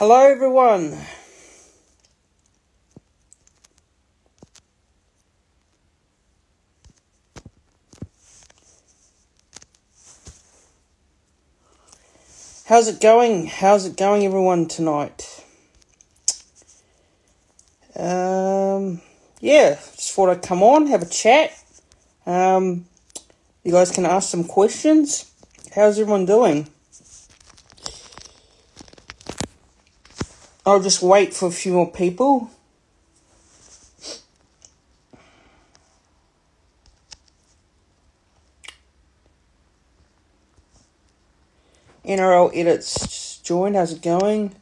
Hello, everyone. How's it going? How's it going, everyone, tonight? Yeah, just thought I'd come on, have a chat. You guys can ask some questions. How's everyone doing? I'll just wait for a few more people. NRL Edits joined. How's it going?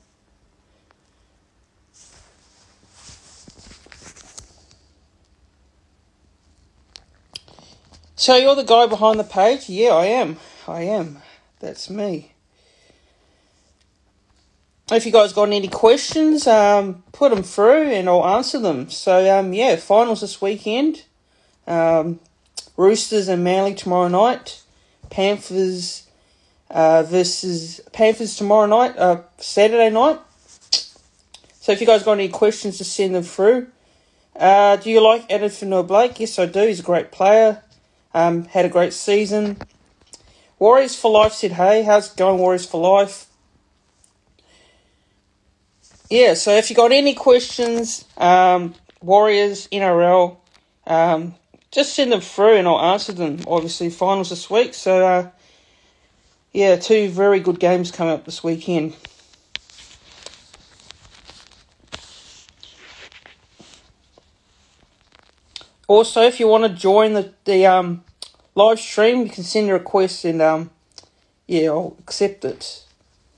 So you're the guy behind the page? Yeah, I am. That's me. If you guys got any questions, put them through and I'll answer them. So, yeah, finals this weekend. Roosters and Manly tomorrow night. Panthers tomorrow night, Saturday night. So if you guys got any questions, just send them through. Do you like Edfinoa Blake? Yes, I do. He's a great player. Had a great season. Warriors for Life said, hey, how's it going, Warriors for Life? Yeah, so if you got any questions, Warriors, NRL, just send them through and I'll answer them. Obviously, finals this week. So, yeah, two very good games coming up this weekend. Also, if you want to join the live stream, you can send a request and, yeah, I'll accept it.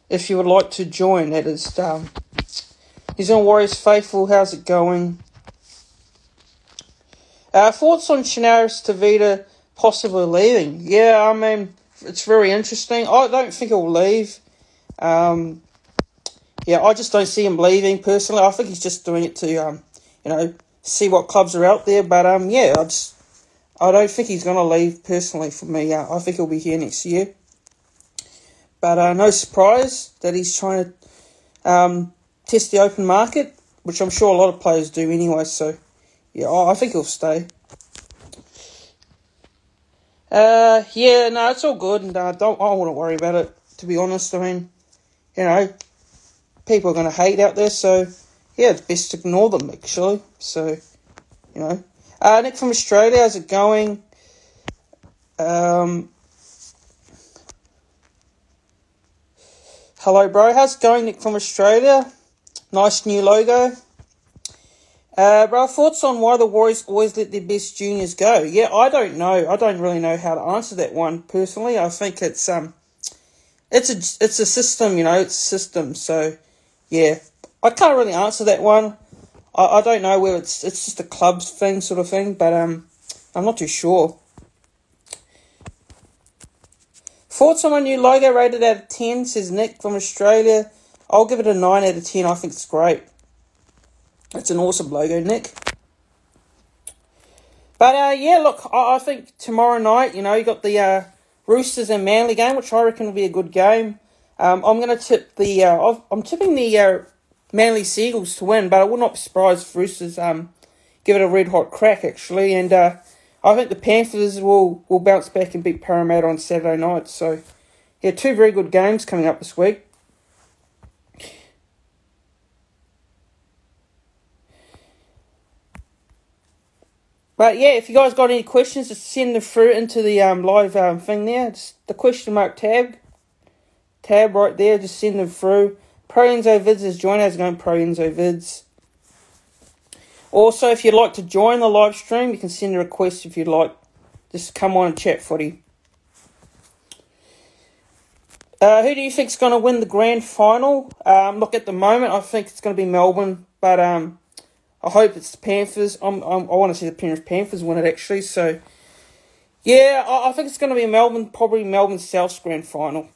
If you would like to join, that is... New Zealand Warriors faithful, how's it going? Thoughts on Shinaris Tavita possibly leaving? Yeah, I mean, it's very interesting. I don't think he'll leave. Yeah, I just don't see him leaving personally. I think he's just doing it to, you know, see what clubs are out there. But, yeah, I don't think he's going to leave personally for me. I think he'll be here next year. But no surprise that he's trying to... test the open market, which I'm sure a lot of players do anyway, so yeah, I think he'll stay. Yeah, no, it's all good, and I wouldn't worry about it, to be honest. I mean, you know, people are going to hate out there, so yeah, it's best to ignore them, actually. So, you know. Nick from Australia, how's it going? Hello, bro. How's it going, Nick from Australia? Nice new logo. Bro, thoughts on why the Warriors always let their best juniors go? Yeah, I don't know. I don't really know how to answer that one personally. I think it's a system, you know, it's a system. So, yeah, I can't really answer that one. I don't know whether it's just a club thing sort of thing, but I'm not too sure. Thoughts on my new logo, rated out of 10, says Nick from Australia. I'll give it a 9 out of 10. I think it's great. It's an awesome logo, Nick. But, yeah, look, I think tomorrow night, you know, you got the Roosters and Manly game, which I reckon will be a good game. I'm going to tip the... I'm tipping the Manly Seagulls to win, but I would not be surprised if Roosters give it a red-hot crack, actually. And I think the Panthers will bounce back and beat Parramatta on Saturday night. So, yeah, two very good games coming up this week. But, yeah, if you guys got any questions, just send them through into the live thing there. It's the question mark tab right there. Just send them through. Pro Enzo Vidz has joined. How's it going, Pro Enzo Vidz? Also, if you'd like to join the live stream, you can send a request if you'd like. Just come on and chat footy. Who do you think's going to win the grand final? Look, at the moment, I think it's going to be Melbourne, but... I hope it's the Panthers. I want to see the Penrith Panthers win it, actually. So, yeah, I think it's going to be Melbourne, probably Melbourne South's grand final.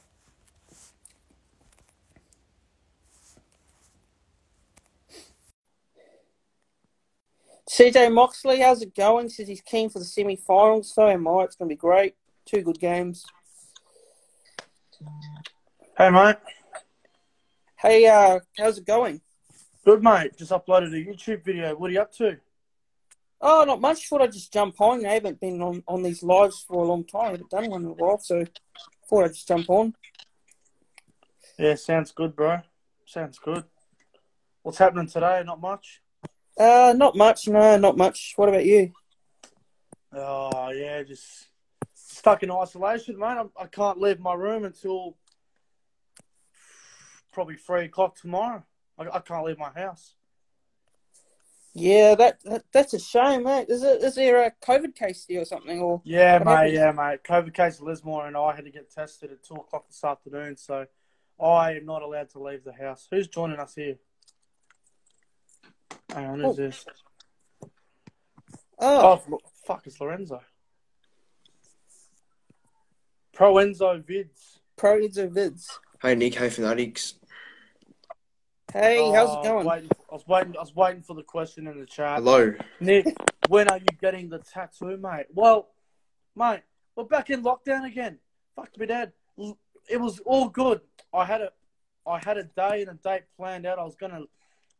CJ Moxley, how's it going? Says he's keen for the semi-finals. So am I. It's going to be great. Two good games. Hey, mate. Hey, how's it going? Good, mate. Just uploaded a YouTube video. What are you up to? Oh, not much. Thought I'd just jump on. I haven't been on these lives for a long time. I haven't done one in a while, so thought I'd just jump on. Yeah, sounds good, bro. Sounds good. What's happening today? Not much? Not much. No, not much. What about you? Oh, yeah, just stuck in isolation, mate. I can't leave my room until probably 3 o'clock tomorrow. I can't leave my house. Yeah, that's a shame, mate. Is there a COVID case here or something? Or yeah, mate, happened? Yeah, mate. COVID case in Lismore, and I had to get tested at 2 o'clock this afternoon, so I am not allowed to leave the house. Who's joining us here? Hang on, who's this? Oh, fuck, it's Lorenzo. Pro Enzo Vidz. Pro Enzo Vidz. Hey, Nick. Hey, Fanatics. Hey, how's it going? I was waiting for the question in the chat. Hello. Nick, when are you getting the tattoo, mate? Well, mate, we're back in lockdown again. Fuck me, Dad. It was all good. I had a day and a date planned out. I was going to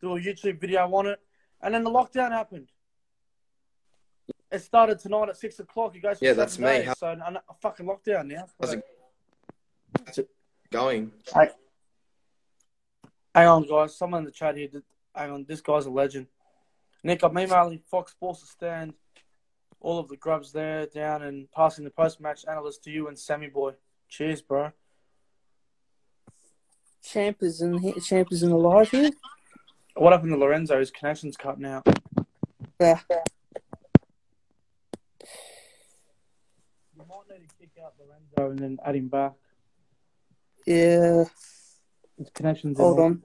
do a YouTube video on it. And then the lockdown happened. It started tonight at 6 o'clock. You guys for 7 days. Me. So I'm a fucking lockdown now. How's it going? Hey. Hang on, guys. Someone in the chat here. Hang on. This guy's a legend. Nick, I'm emailing Fox Sports to stand all of the grubs there down and passing the post-match analyst to you and Sammy Boy. Cheers, bro. Champ is in here. Champ is in the live here. What happened to Lorenzo? His connection's cut now. Yeah. You might need to kick out Lorenzo and then add him back. Yeah. His connection's hold on.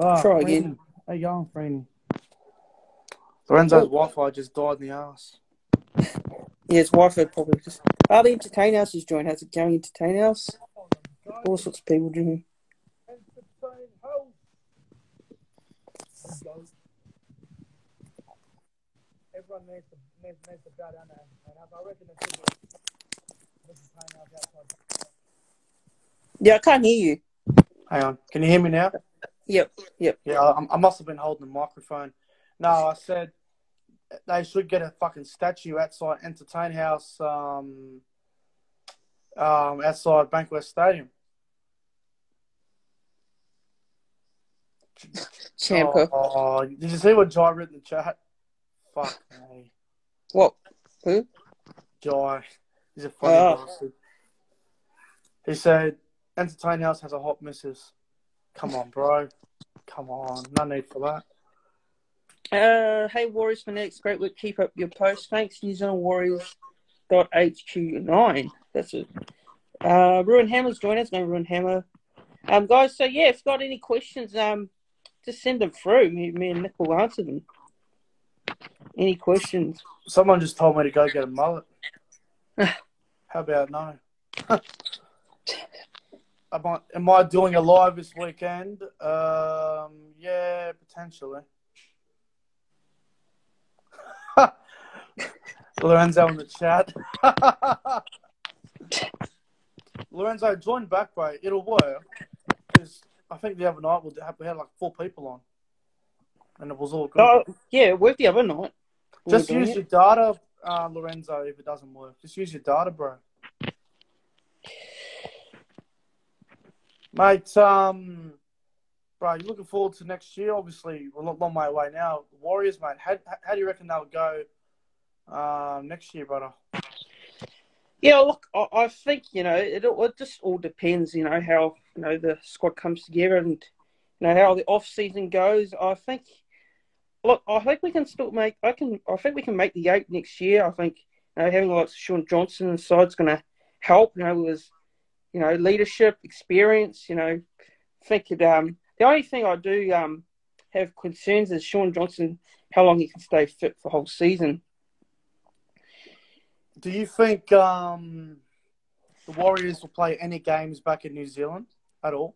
Oh, try again. How you going, Franny? Lorenzo's Wi-Fi just died in the ass. Yeah, his Wi-Fi probably just... Oh, the Entertain House has joined. How's it going, Entertain House? All sorts of people doing. Everyone needs to bow down there. I reckon it's Entertain House outside. Yeah, I can't hear you. Hang on. Can you hear me now? Yep. Yeah, I must have been holding the microphone. No, I said they should get a fucking statue outside Entertain House, outside Bankwest Stadium. Champa. Oh, did you see what Jai wrote in the chat? Fuck me. What? Who? Jai. He's a funny bastard. He said... Entertain House has a hot missus. Come on, bro. Come on. No need for that. Hey, Warriors Fanatics. Great work. Keep up your post. Thanks, New Zealand Warriors.HQ9. That's it. Ruin Hammer's joining us. No, Ruin Hammer. Guys, so yeah, if you've got any questions, just send them through. Me and Nick will answer them. Any questions? Someone just told me to go get a mullet. How about no? Am I doing a live this weekend? Yeah, potentially. Lorenzo in the chat. Lorenzo, join back, bro. It'll work. Because I think the other night we had like 4 people on. And it was all good. Oh, yeah, it worked the other night. Just use your data, Lorenzo, if it doesn't work. Just use your data, bro. Mate, bro, you're looking forward to next year. Obviously, we're a long way away now. Warriors, mate, how do you reckon they'll go next year, brother? Yeah, look, I think, you know, it just all depends, you know, how, you know, the squad comes together and, you know, how the off-season goes. I think, look, I think we can still make, I think we can make the 8 next year. I think, you know, having like Sean Johnson inside is going to help, you know, with, you know, leadership, experience, you know, the only thing I do have concerns is Sean Johnson, how long he can stay fit for the whole season. Do you think the Warriors will play any games back in New Zealand at all?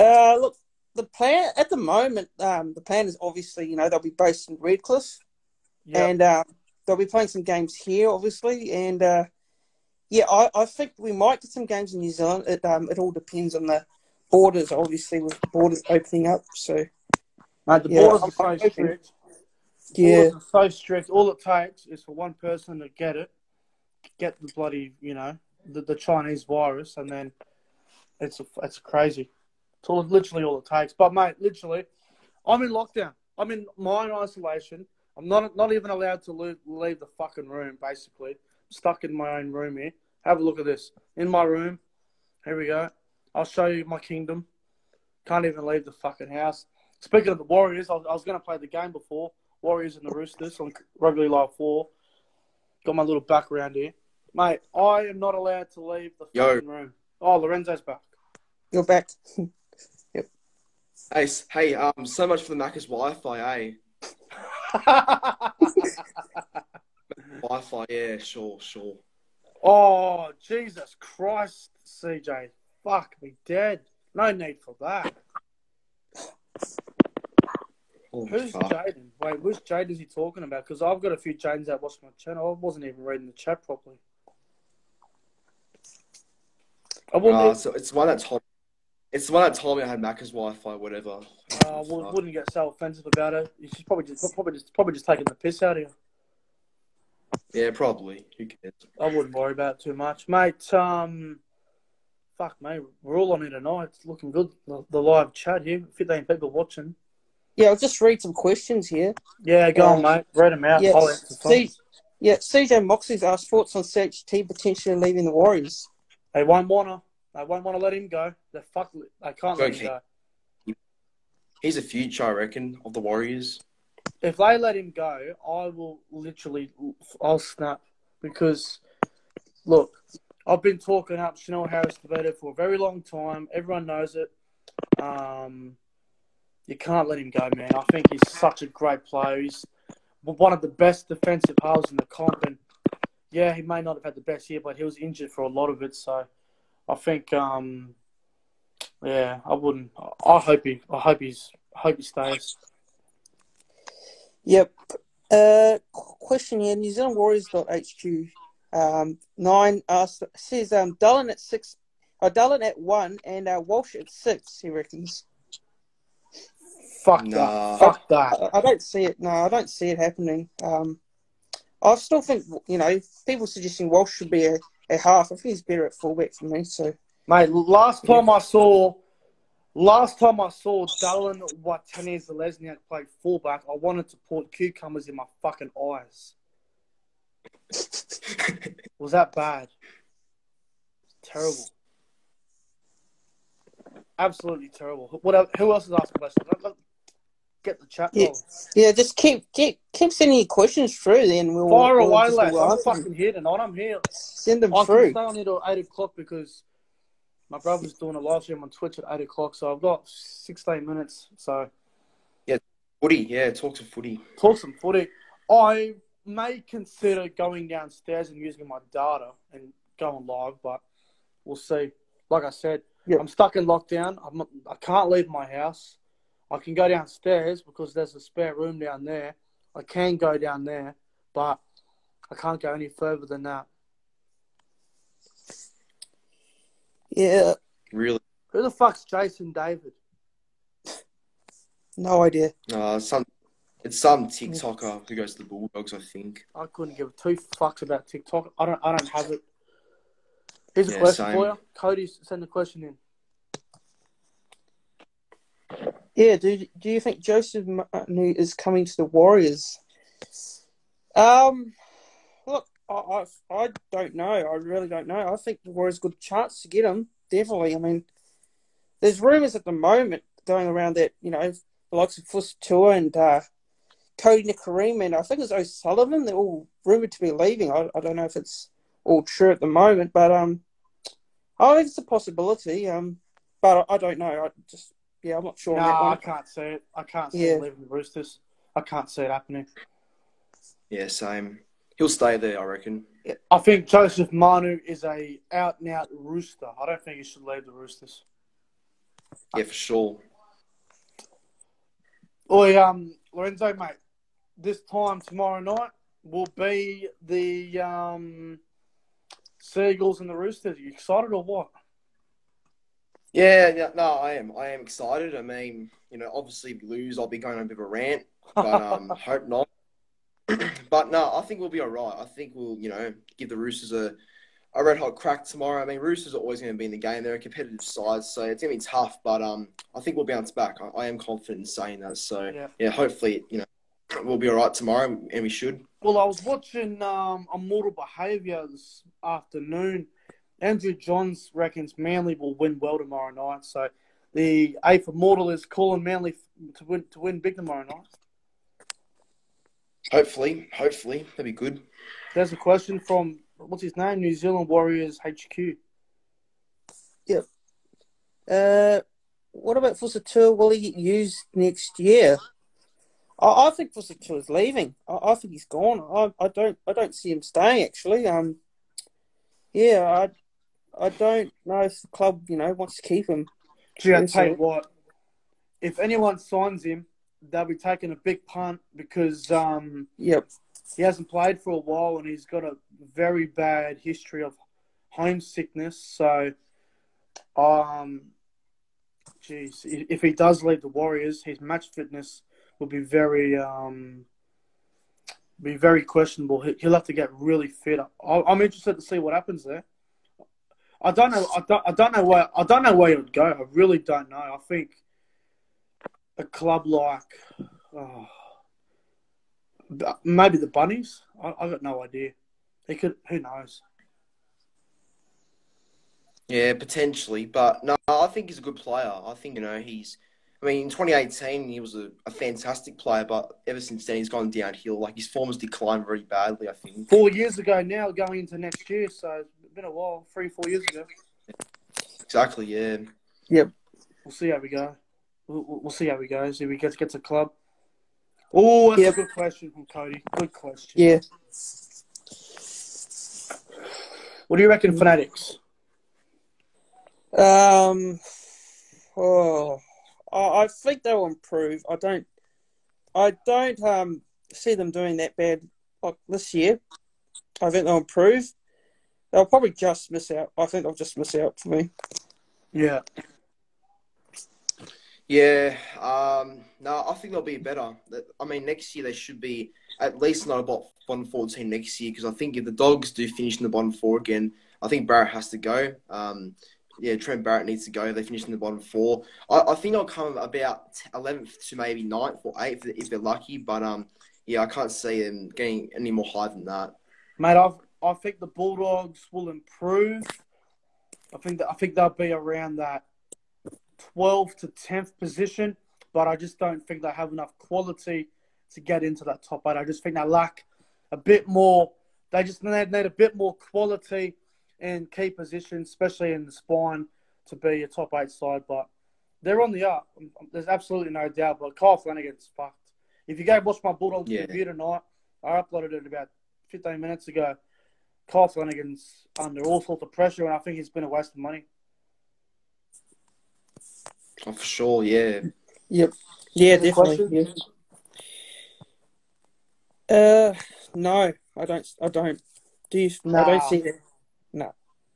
Look, the plan at the moment, the plan is obviously, you know, they'll be based in Redcliffe. Yep. And they'll be playing some games here, obviously, and Yeah, I think we might get some games in New Zealand. It all depends on the borders, obviously, with the borders opening up. So, the borders are so strict. Yeah. The borders are so strict. All it takes is for one person to get the bloody, the Chinese virus, and then it's crazy. It's literally all it takes. But, mate, literally, I'm in lockdown. I'm in mine isolation. I'm not even allowed to leave the fucking room, basically. I'm stuck in my own room here. Have a look at this. In my room. Here we go. I'll show you my kingdom. Can't even leave the fucking house. Speaking of the Warriors, I was going to play the game before. Warriors and the Roosters on Rugby Live 4. Got my little background here. Mate, I am not allowed to leave the fucking room. Oh, Lorenzo's back. You're back. Yep. Ace, hey, so much for the Macca's Wi-Fi, eh? Wi-Fi, yeah, sure. Oh, Jesus Christ, CJ. Fuck me dead. No need for that. Oh, who's Jaden? Wait, which Jade is he talking about? Because I've got a few Jadens that watch my channel. I wasn't even reading the chat properly. So it's one that told me. It's the one that told me I had Macca's Wi-Fi, whatever. Wouldn't get so offensive about it. She's probably just taking the piss out of you. Yeah, probably. Who cares? I wouldn't worry about it too much, mate. Fuck, mate. We're all on it tonight. It's looking good. The live chat here, 15 people watching. Yeah, I'll just read some questions here. Yeah, go on, mate. Read them out. Yeah, CJ Moxley's asked thoughts on CHT potentially leaving the Warriors. They won't wanna. They won't want to let him go. They can't let him go. He's a future, I reckon, of the Warriors. If they let him go, I'll snap. Because, look, I've been talking up Chanel Harris-DeVito for a very long time. Everyone knows it. You can't let him go, man. I think he's such a great player. He's one of the best defensive halves in the comp. And, yeah, he may not have had the best year, but he was injured for a lot of it, so... I think, I wouldn't. I hope he stays. Yep. Question here: New Zealand Warriors.HQ 9 says Dallin at 6, Dallin at 1, and Walsh at 6. He reckons. Fuck that. I don't see it. No, I don't see it happening. I still think people suggesting Walsh should be a half. I think he's better at fullback for me. So, mate, last time I saw Dallin Watene-Lesniak play fullback, I wanted to put cucumbers in my fucking eyes. Was that bad? Terrible. Absolutely terrible. Who else is asking questions? Get the chat going. Yeah, just keep sending your questions through, then we'll fire away, lads. I'm fucking here tonight. I'm here. Send them through. I can stay on here till 8 o'clock because my brother's doing a live stream on Twitch at 8 o'clock, so I've got 16 minutes. So yeah, footy. Yeah, talk some footy. Talk some footy. I may consider going downstairs and using my data and going live, but we'll see. Like I said, I'm stuck in lockdown. I can't leave my house. I can go downstairs because there's a spare room down there. I can go down there, but I can't go any further than that. Yeah. Really? Who the fuck's Jason David? No idea. It's some TikToker who goes to the Bulldogs, I think. I couldn't give two fucks about TikTok. I don't have it. Here's a question for you. Cody, send the question in. Yeah, do you think Joseph Manu is coming to the Warriors? Look, I don't know. I really don't know. I think the Warriors got a chance to get him, definitely. I mean, there's rumours at the moment going around that, the likes of Fusitu'a and Cody Nakareem and I think it's O'Sullivan, they're all rumoured to be leaving. I don't know if it's all true at the moment, but I think it's a possibility. But I don't know. I just... Yeah, I'm not sure. No, I can't see it. I can't see him leaving the Roosters. I can't see it happening. Yeah, same. He'll stay there, I reckon. Yeah. I think Joseph Manu is a out-and-out Rooster. I don't think he should leave the Roosters. Yeah, for sure. Oi, Lorenzo, mate. This time tomorrow night will be the Seagulls and the Roosters. Are you excited or what? Yeah, no, I am excited. I mean, you know, obviously if we lose, I'll be going on a bit of a rant, but hope not. But no, I think we'll be all right. I think we'll, you know, give the Roosters a red hot crack tomorrow. I mean, Roosters are always going to be in the game. They're a competitive side, so it's going to be tough. But I think we'll bounce back. I am confident in saying that. So yeah, hopefully, you know, we'll be all right tomorrow, and we should. Well, I was watching Immortal Behaviour this afternoon. Andrew Johns reckons Manly will win well tomorrow night. So the A for Mortal is calling Manly to win big tomorrow night. Hopefully. That'd be good. There's a question from, what's his name? New Zealand Warriors HQ. Yeah. What about Fusitu'a? Will he get used next year? I think Fusitu'a is leaving. I think he's gone. I don't see him staying, actually. Yeah, I don't know if the club, you know, wants to keep him. Gee, I'll tell you what. If anyone signs him, they'll be taking a big punt because he hasn't played for a while and he's got a very bad history of homesickness. So, if he does leave the Warriors, his match fitness will be very questionable. He'll have to get really fit. I'm interested to see what happens there. I don't know where he would go. I really don't know. I think a club like maybe the Bunnies. I got no idea. They could. Who knows? Yeah, potentially. But no, I think he's a good player. I think, you know, he's. I mean, in 2018, he was a fantastic player, but ever since then, he's gone downhill. Like, his form has declined very badly, I think. 4 years ago now, going into next year, so it's been a while, 3 or 4 years ago. Exactly, yeah. Yep. We'll see how we go. We'll see how he goes. If he gets a club. Oh, that's a good question from Cody. Good question. Yeah. What do you reckon, Fanatics? I think they'll improve. I don't see them doing that bad like this year. I think they'll improve. They'll probably just miss out. I think they'll just miss out for me. Yeah. Yeah. No, I think they'll be better. I mean, next year they should be at least not about bottom 14 next year, because I think if the Dogs do finish in the bottom 4 again, I think Barrett has to go. Yeah, Trent Barrett needs to go. They finished in the bottom 4. I think they'll come about 11th to maybe 9th or 8th if they're lucky. But, yeah, I can't see them getting any more high than that. Mate, I think the Bulldogs will improve. I think they'll be around that 12th to 10th position. But I just don't think they have enough quality to get into that top 8. I just think they lack a bit more. They just need a bit more quality and key positions, especially in the spine, to be a top 8 side. But they're on the up. There's absolutely no doubt. But Kyle Flanagan's fucked. If you go watch my Bulldogs review tonight, I uploaded it about 15 minutes ago. Kyle Flanagan's under all sorts of pressure, and I think he's been a waste of money. Oh, for sure, yeah. Yep. Yeah, definitely. Yeah. No, I don't. I don't see that. No.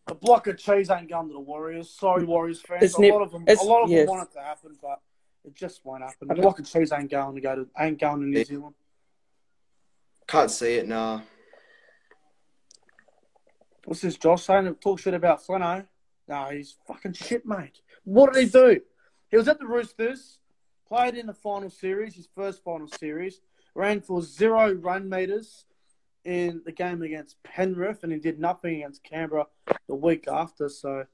The block of cheese ain't going to the Warriors. Sorry, Warriors fans. A lot of them want it to happen, but it just won't happen. The block of cheese ain't going to New Zealand. Can't see it, nah. What's this Josh saying? Talk shit about Flano. Nah, he's fucking shit, mate. What did he do? He was at the Roosters, played in the final series, his first final series, ran for 0 run meters in the game against Penrith, and he did nothing against Canberra the week after. So,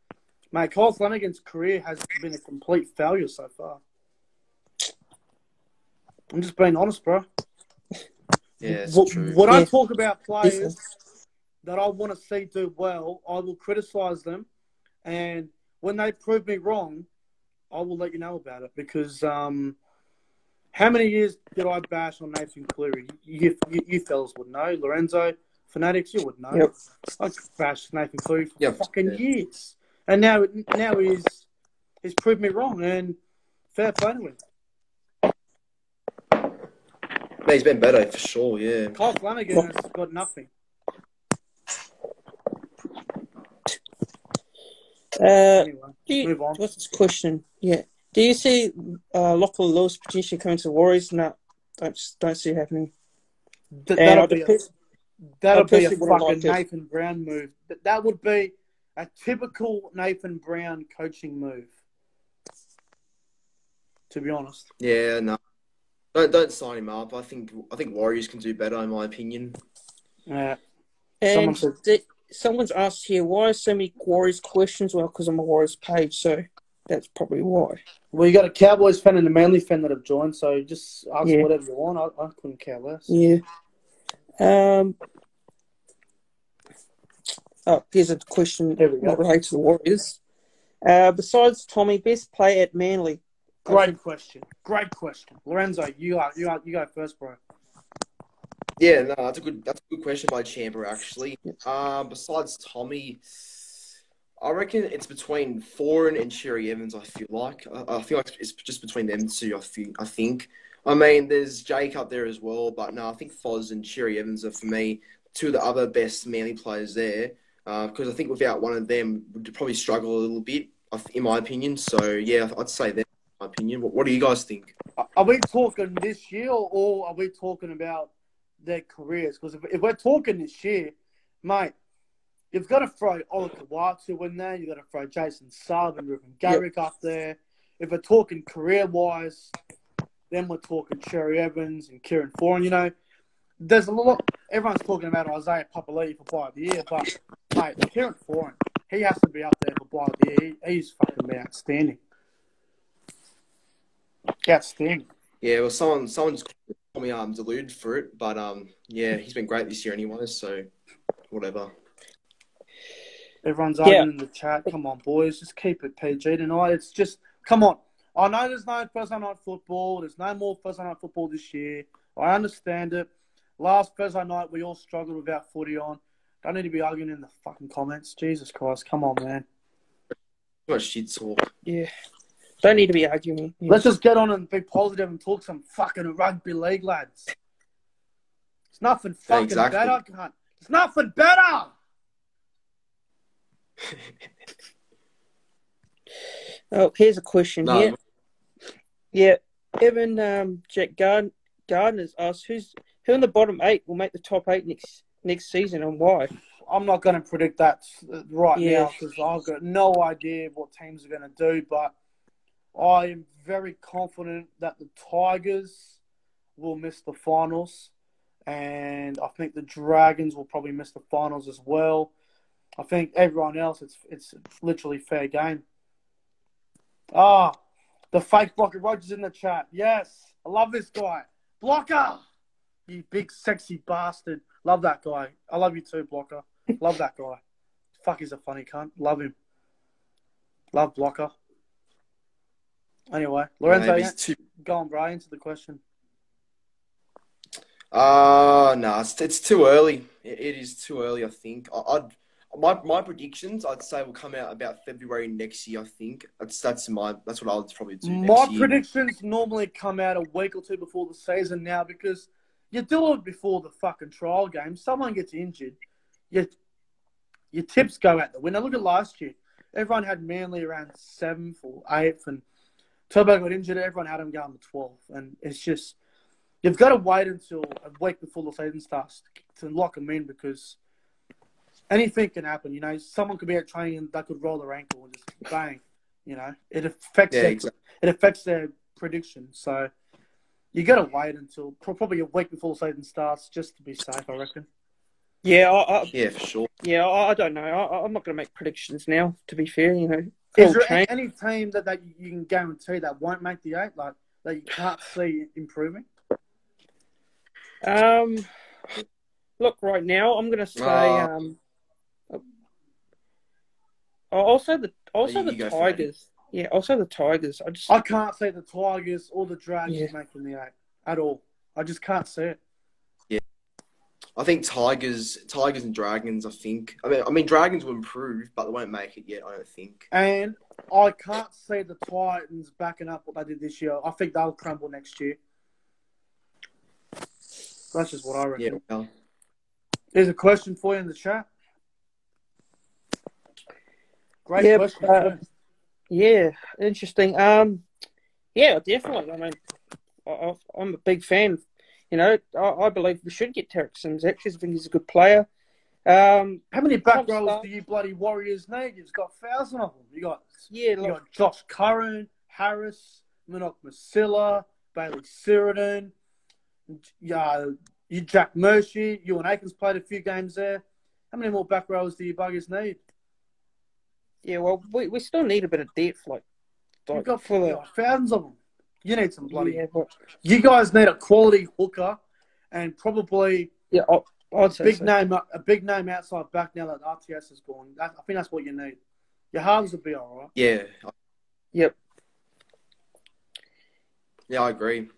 mate, Kyle Flanagan's career has been a complete failure so far. I'm just being honest, bro. Yeah, true. When I talk about players that I want to see do well, I will criticise them, and when they prove me wrong, I will let you know about it, because how many years did I bash on Nathan Cleary? You fellas would know. Lorenzo, Fanatics, you would know. Yep. I bashed Nathan Cleary for fucking years. And now he's proved me wrong, and fair play to him. He's been better, for sure, yeah. Kyle Flanagan has got nothing. Move on. What's this question? Yeah. Do you see Lachlan Lewis potentially coming to Warriors? No, don't see it happening. That'll be a fucking Nathan Brown move. That would be a typical Nathan Brown coaching move, to be honest. Yeah, no. Don't sign him up. I think Warriors can do better, in my opinion. Someone's asked here, why are so many Warriors questions? Well, because I'm a Warriors page, so that's probably why. Well, you got a Cowboys fan and a Manly fan that have joined, so just ask whatever you want. I couldn't care less. Yeah. Oh, here's a question not related to the Warriors. Besides Tommy, best play at Manly. Great question. Lorenzo, you go first, bro. Yeah, no, that's a good question by Chamber, actually. Besides Tommy, I reckon it's between Foran and Cherry Evans, I feel like. I feel like it's just between them two, I think. I mean, there's Jake up there as well, but no, I think Foz and Cherry Evans are, for me, two of the other best Manly players there, because I think without one of them, we'd probably struggle a little bit, in my opinion. So, yeah, I'd say that. Opinion. What do you guys think? Are we talking this year or are we talking about their careers? Because if we're talking this year, mate, you've got to throw Oli Kawatu in there. You've got to throw Jason Salvin, Ruben Garrick up there. If we're talking career-wise, then we're talking Cherry Evans and Kieran Foran. You know, there's a lot. Everyone's talking about Isaiah Papali'i for Player of the Year, but, mate, Kieran Foran, he has to be up there for Player of the Year. He's fucking been outstanding. Outstanding. Yeah, well, someone's called me delude for it, but yeah, he's been great this year anyway. So, whatever. Everyone's arguing in the chat. Come on, boys, just keep it PG tonight. It's just come on. I know there's no Thursday night football. There's no more Thursday night football this year. I understand it. Last Thursday night, we all struggled without footy on. Don't need to be arguing in the fucking comments. Jesus Christ, come on, man. What shit talk. Yeah. Don't need to be arguing. Yeah. Let's just get on and be positive and talk some fucking rugby league, lads. It's nothing fucking better, cunt. It's nothing better! Oh, here's a question here. Yeah, Evan Jack Gardner's asked, who in the bottom eight will make the top eight next season and why? I'm not going to predict that right now because I've got no idea what teams are going to do, but I am very confident that the Tigers will miss the finals. And I think the Dragons will probably miss the finals as well. I think everyone else, it's literally fair game. Ah, the fake Blocker Roger's in the chat. Yes, I love this guy. Blocker! You big, sexy bastard. Love that guy. I love you too, Blocker. Love that guy. Fuck, he's a funny cunt. Love him. Love Blocker. Anyway, Lorenzo, go on, Brian, to the question. No, it's too early. It is too early, I think. My predictions, I'd say, will come out about February next year, I think. That's what I'll probably do next year. My predictions normally come out a week or two before the season now because you do it before the fucking trial game. Someone gets injured. Your tips go out the window. Look at last year. Everyone had Manly around 7th or 8th and Turbo got injured, everyone had him going to 12th. And it's just, you've got to wait until a week before the season starts to lock him in because anything can happen. You know, someone could be at training and they could roll their ankle and just bang. You know, it affects their prediction. So you got to wait until probably a week before the season starts just to be safe, I reckon. Yeah, for sure. Yeah, I don't know. I'm not going to make predictions now, to be fair, you know. Is there any team that you can guarantee that won't make the eight, like that you can't see improving? Look, right now I'm going to say the Tigers. Yeah, also the Tigers. I can't see the Tigers or the Dragons making the eight at all. I just can't see it. Yeah, I think Tigers and Dragons, I think. I mean, Dragons will improve, but they won't make it yet, I don't think. And I can't see the Titans backing up what they did this year. I think they'll crumble next year. That's just what I reckon. Yeah, well. There's a question for you in the chat. Great question. Yeah, interesting. Yeah, definitely. I mean, I'm a big fan. You know, I believe we should get Tarek Sims. Actually, I think he's a good player. How many back rollers do you bloody Warriors need? You've got a 1,000 of them. You got Josh Curran, Harris, Minoc Masilla, Bailey Siridin, Jack Murphy. You and Aikens played a few games there. How many more back rollers do you buggers need? Yeah, well, we still need a bit of depth. You've got thousands of them. You need some bloody... Yeah, but... You guys need a quality hooker and probably... Yeah, a big name outside back now that RTS is gone. I think that's what you need. Your halves will be all right. Yeah. Yep. Yeah, I agree.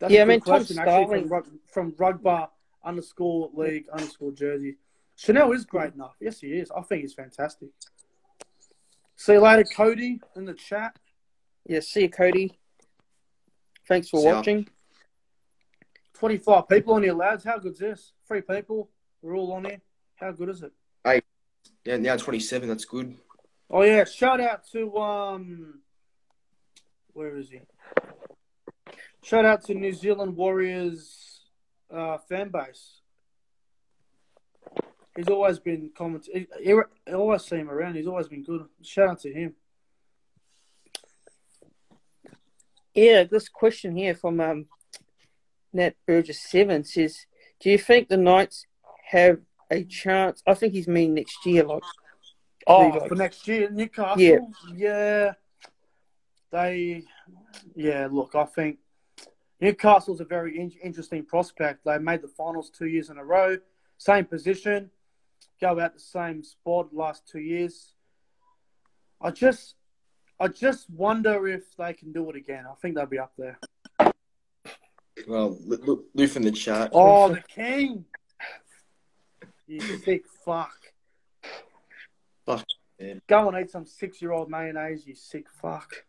That's a good question, actually, from rugby_league_jersey. Chanel is great enough. Yes, he is. I think he's fantastic. See you later, Cody, in the chat. Yeah, see you, Cody. Thanks for watching. 25 people on here, lads. How good is this? 3 people. We're all on here. How good is it? Hey, yeah, now 27. That's good. Oh, yeah. Shout out to, where is he? Shout out to New Zealand Warriors fan base. He's always been commenting. I always see him around. He's always been good. Shout out to him. Yeah, this question here from Nat Burgess7 says, do you think the Knights have a chance? I think he's mean next year. For next year, Newcastle? Yeah. Yeah. I think Newcastle's a very interesting prospect. They made the finals 2 years in a row. Same position, go out the same spot last 2 years. I just wonder if they can do it again. I think they'll be up there. Well, look, Loof in the chat. Oh, the king! You sick fuck. Fuck. Man. Go and eat some 6-year-old mayonnaise, you sick fuck.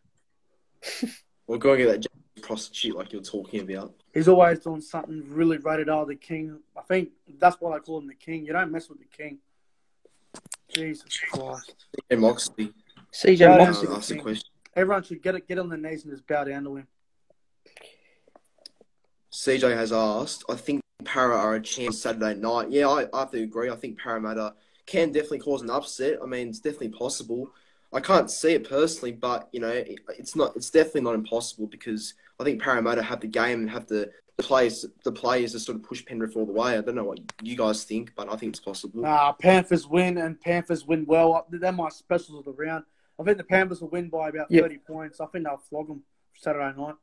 Well, go and get that prostitute like you're talking about. He's always doing something really rated R, the king. I think that's why I call him the king. You don't mess with the king. Jesus Christ. CJ Moxley. CJ Moxley. Ask the question. Everyone should get on their knees and just bow down to him. CJ has asked, I think Para are a chance Saturday night. Yeah, I have to agree. I think Parramatta can definitely cause an upset. I mean, it's definitely possible. I can't see it personally, but, you know, it's definitely not impossible because I think Parramatta have the game and have the players to sort of push Penrith all the way. I don't know what you guys think, but I think it's possible. Panthers win well. They're my specials of the round. I think the Panthers will win by about 30 points. I think they'll flog them Saturday night.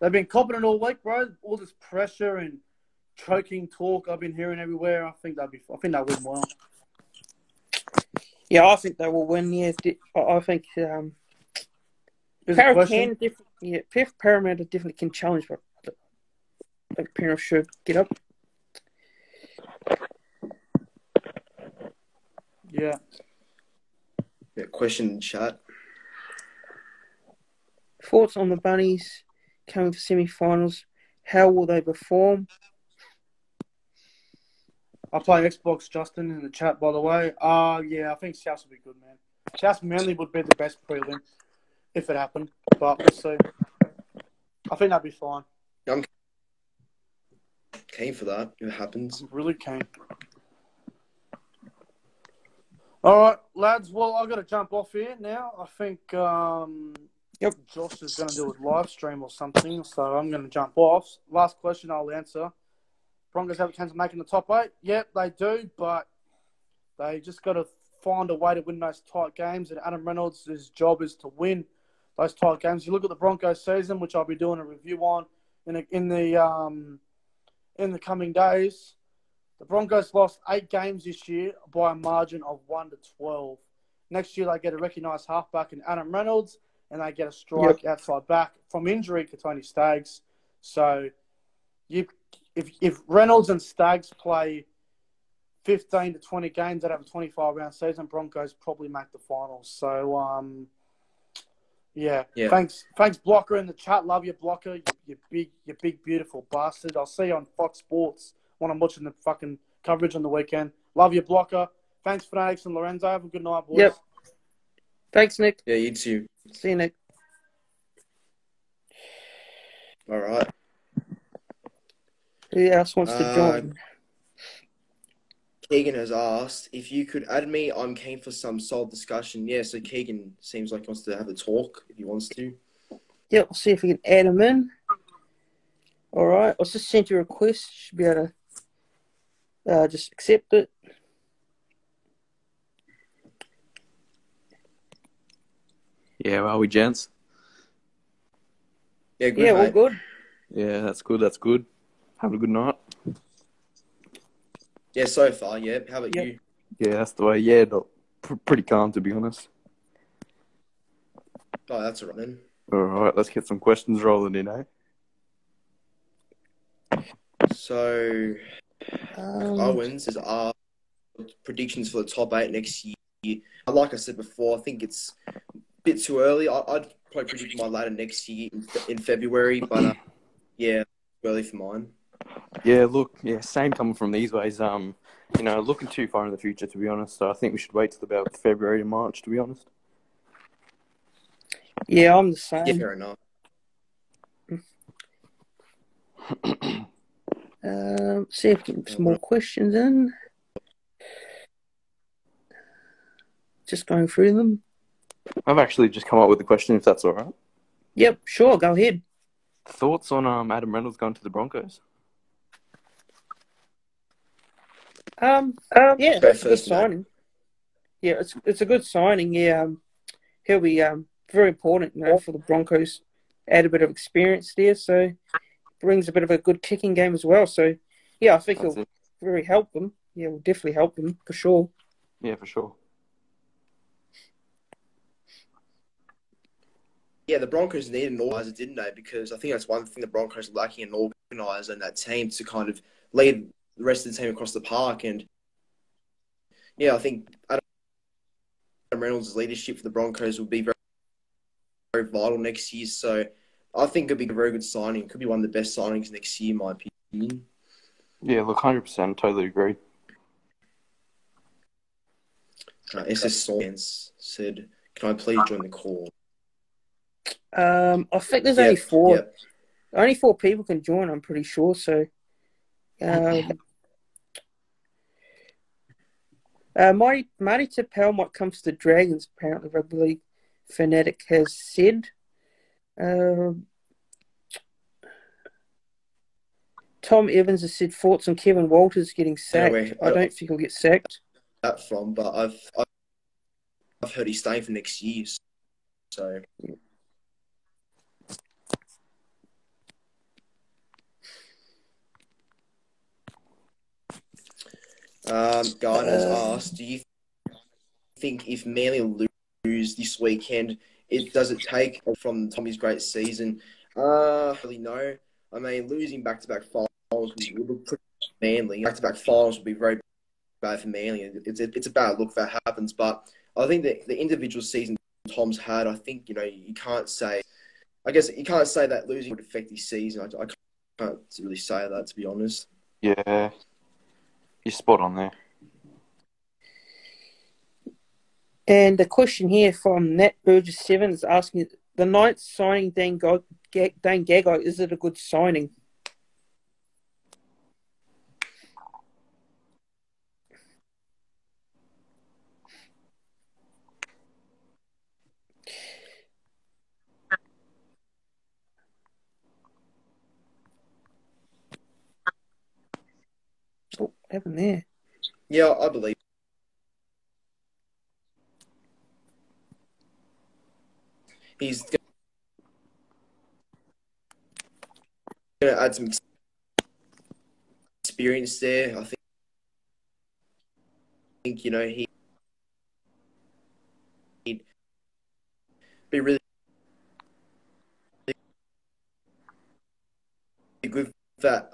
They've been competent all week, bro. All this pressure and choking talk I've been hearing everywhere. I think they'll win well. Yeah, I think they will win. Yeah, I think Parramatta definitely can challenge, but I think Penrith should get up. Yeah. Yeah. Question in chat. Thoughts on the Bunnies coming for semi-finals? How will they perform? I play Xbox, Justin, in the chat, by the way. Yeah, I think South will be good, man. South Manly would be the best prelim if it happened, but we'll see. I think that'd be fine. I'm keen for that if it happens. I'm really keen. All right, lads. Well, I've got to jump off here now. I think Josh is going to do a live stream or something, so I'm going to jump off. Last question I'll answer. Broncos have a chance of making the top 8. Yep, they do, but they just got to find a way to win those tight games, and Adam Reynolds' job is to win those tight games. You look at the Broncos season, which I'll be doing a review on in the coming days. The Broncos lost 8 games this year by a margin of 1-12. Next year, they get a recognised halfback in Adam Reynolds, and they get a strike outside back from injury to Tony Staggs. So If Reynolds and Staggs play 15 to 20 games out of a 25-round season, Broncos probably make the finals. So, Thanks, Blocker, in the chat. Love you, Blocker. You big, beautiful bastard. I'll see you on Fox Sports when I'm watching the fucking coverage on the weekend. Love you, Blocker. Thanks, Franks and Lorenzo. Have a good night, boys. Yep. Thanks, Nick. Yeah, you too. See you, Nick. All right. Who else wants to join? Keegan has asked, if you could add me, I'm keen for some solid discussion. Yeah, so Keegan seems like he wants to have a talk if he wants to. Yeah, we'll see if we can add him in. All right. I'll just send you a request. You should be able to just accept it. Yeah, how are we, gents? Yeah, good, yeah, all good. Yeah, that's good. That's good. Having a good night. Yeah, so far, yeah. How about you? Yeah, that's the way. Yeah, pretty calm, to be honest. Oh, that's all right then. All right, let's get some questions rolling in, eh? So, Owens is our predictions for the top 8 next year. Like I said before, I think it's a bit too early. I'd probably predict my ladder next year in February, but yeah, early for mine. Yeah, look, yeah, same coming from these ways. You know, looking too far in the future, to be honest. So I think we should wait till about February and March, to be honest. Yeah, I'm the same. Yeah, fair enough. See if we can get some more questions in. Just going through them. I've actually just come up with a question, if that's all right. Yep, sure, go ahead. Thoughts on Adam Reynolds going to the Broncos? Yeah, that's a good signing. Yeah, it's a good signing. Yeah, he'll be very important, you know, for the Broncos. Add a bit of experience there, so brings a bit of a good kicking game as well. So, yeah, I think he'll really help them. Yeah, will definitely help them for sure. Yeah, for sure. Yeah, the Broncos needed an organiser, didn't they? Because I think that's one thing the Broncos are lacking, an organiser in that team to kind of lead the rest of the team across the park. And, yeah, I think Adam Reynolds' leadership for the Broncos will be very, very vital next year. So I think it would be a very good signing. It could be one of the best signings next year, in my opinion. Yeah, look, 100%. Totally agree. SS Sawins said, can I please join the call? I think there's only four. Yep. Only 4 people can join, I'm pretty sure. So, Marty Tapel might come to the Dragons, apparently, Rugby League Fanatic has said. Tom Evans has said, thoughts on Kevin Walters getting sacked. Anyway, I don't think he'll get sacked. That from, but I've heard he's staying for next year. So. Yeah. Gardner's asked, do you think if Manly lose this weekend, does it take from Tommy's great season? Really no. I mean, losing back-to-back finals would look pretty Manly. Back-to-back finals would be very bad for Manly. It's a bad look if that happens. But I think that the individual season Tom's had, I think, you know, you can't say... I guess you can't say that losing would affect his season. I can't really say that, to be honest. Yeah. You're spot on there. And the question here from Nat Burgess 7 is asking, the Knights signing Dane Gagai, is it a good signing? Happened there. Yeah, I believe. He's going to add some experience there. I think you know, he'd be really good for that.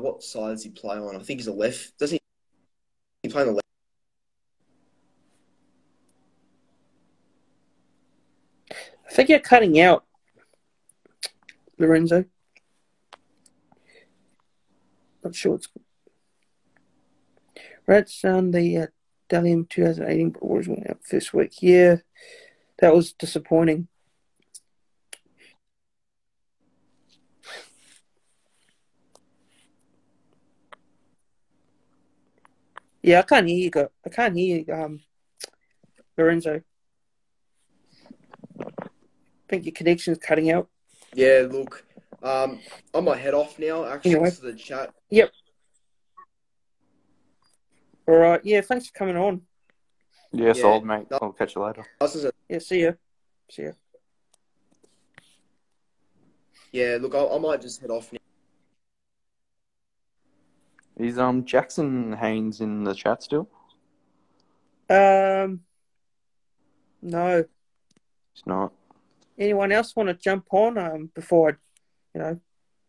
What side does he play on? I think he's a left. Doesn't he play on the left? I think you're cutting out, Lorenzo. Not sure it's called. Rats on the Dalium 2018 Warriors went out first week. Yeah, that was disappointing. Yeah, I can't hear you. I can't hear you, Lorenzo. I think your connection's cutting out. Yeah, look, I might head off now. Actually, anyway. To the chat. Yep. All right. Yeah, thanks for coming on. Yeah, sold, mate. I'll catch you later. Yeah, see ya. See ya. Yeah, look, I might just head off now. Is Jackson Haynes in the chat still? No. It's not. Anyone else want to jump on before I,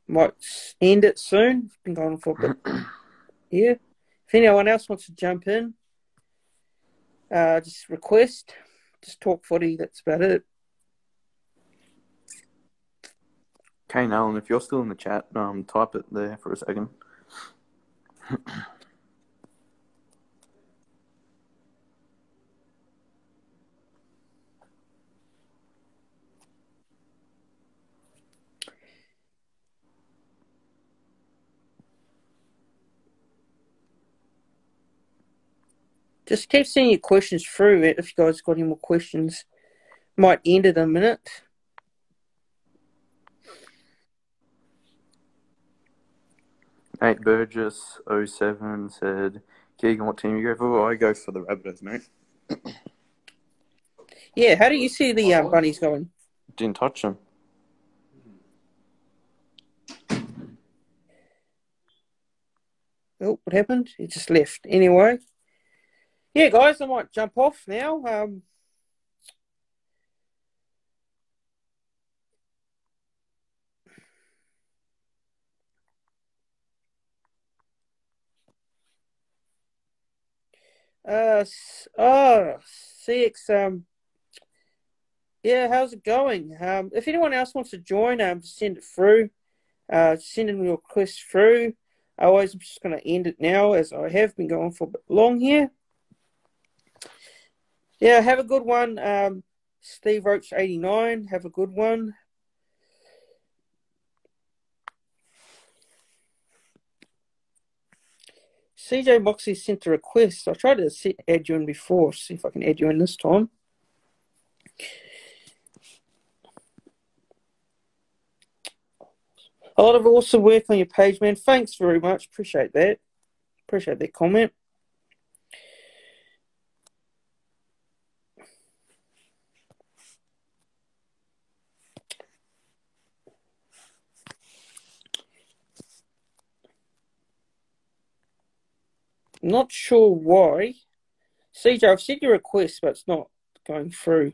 might end it soon? It's been going for a bit. Yeah. If anyone else wants to jump in, just request. Just talk footy. That's about it. Okay, Nolan, if you're still in the chat, type it there for a second. Just keep sending your questions through it. If you guys got any more questions, might end it in a minute. Nate Burgess 07 said, Keegan, what team do you go for? I go for the Rabbitohs, mate. Yeah, how do you see the Bunnies going? Didn't touch them. Oh, what happened? He just left. Anyway. Yeah, guys, I might jump off now. CX, yeah, how's it going? If anyone else wants to join, send it through. Send in your request through. Otherwise, I'm just going to end it now, as I have been going for a bit long here. Yeah, have a good one, Steve Roach 89. Have a good one. CJ Moxley sent a request. I tried to add you in before. See if I can add you in this time. A lot of awesome work on your page, man. Thanks very much. Appreciate that. Appreciate that comment. Not sure why. CJ, I've sent your request, but it's not going through.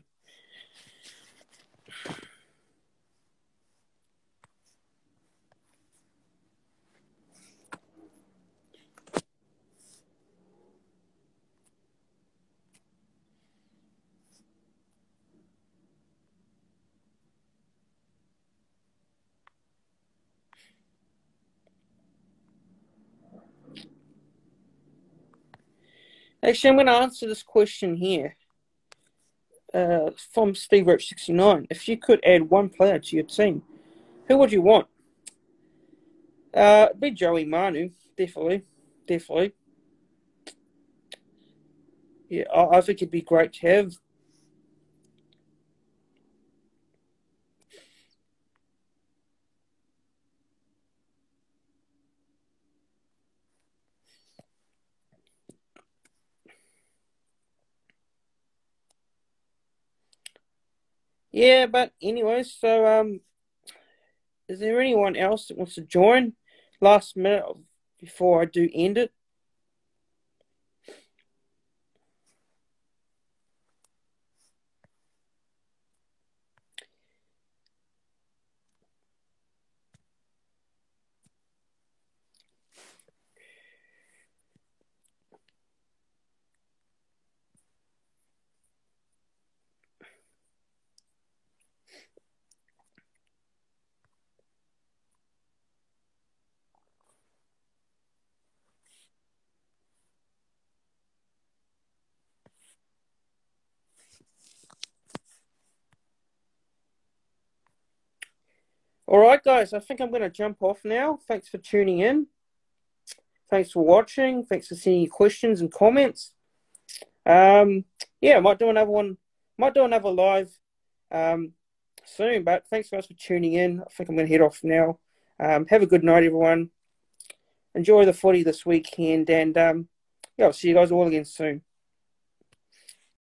Actually, I'm going to answer this question here from Steve Roach 69. If you could add one player to your team, who would you want? It'd be Joey Manu, definitely. Definitely. Yeah, I think it'd be great to have. Yeah, but anyway, so is there anyone else that wants to join last minute before I do end it? All right, guys, I think I'm going to jump off now. Thanks for tuning in. Thanks for watching. Thanks for sending your questions and comments. Yeah, might do another one. Might do another live soon, but thanks guys for tuning in. I think I'm going to head off now. Have a good night, everyone. Enjoy the footy this weekend, and yeah, I'll see you guys all again soon.